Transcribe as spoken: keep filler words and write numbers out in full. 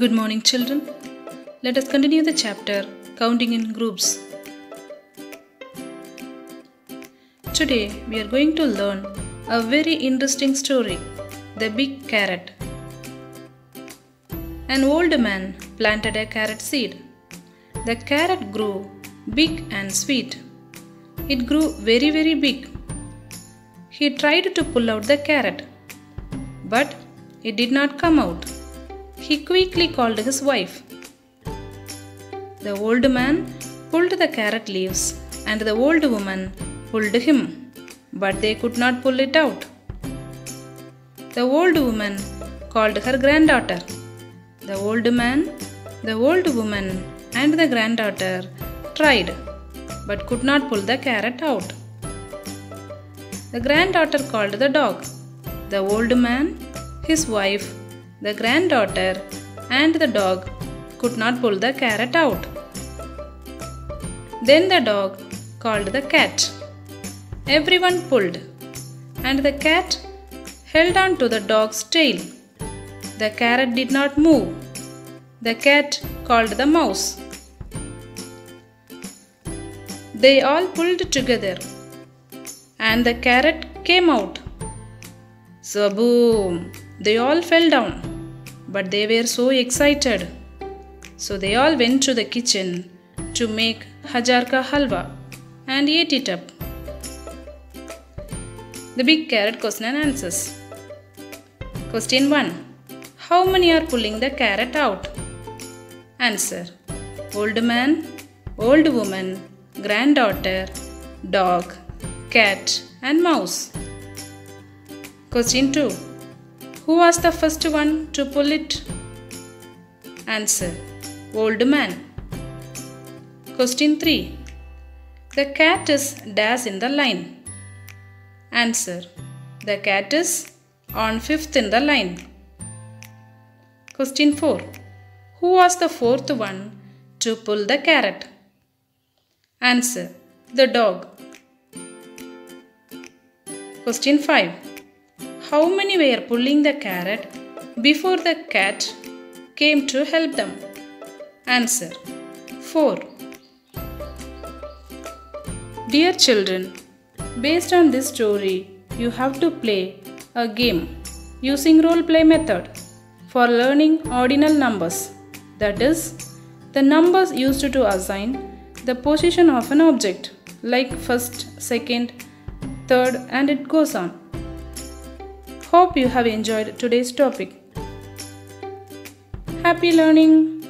Good morning, children. Let us continue the chapter Counting in Groups. Today we are going to learn a very interesting story, The Big Carrot. An old man planted a carrot seed. The carrot grew big and sweet. It grew very very big. He tried to pull out the carrot, but it did not come out. He quickly called his wife. The old man pulled the carrot leaves and the old woman pulled him, but they could not pull it out. The old woman called her granddaughter. The old man, the old woman and the granddaughter tried, but could not pull the carrot out. The granddaughter called the dog. The old man, his wife, the granddaughter and the dog could not pull the carrot out. Then the dog called the cat. Everyone pulled, and the cat held on to the dog's tail. The carrot did not move. The cat called the mouse. They all pulled together, and the carrot came out. So boom! They all fell down, but they were so excited. So they all went to the kitchen to make hajar ka halwa and ate it up. The Big Carrot question and answers. Question one. How many are pulling the carrot out? Answer. Old man, old woman, granddaughter, dog, cat and mouse. Question two. Who was the first one to pull it? Answer. Old man. Question three. The cat is dash in the line. Answer. The cat is on fifth in the line. Question four. Who was the fourth one to pull the carrot? Answer. The dog. Question five. How many were pulling the carrot before the cat came to help them? Answer. four. Dear children, based on this story, you have to play a game using role play method for learning ordinal numbers. That is, the numbers used to assign the position of an object, like first, second, third, and it goes on. Hope you have enjoyed today's topic. Happy learning!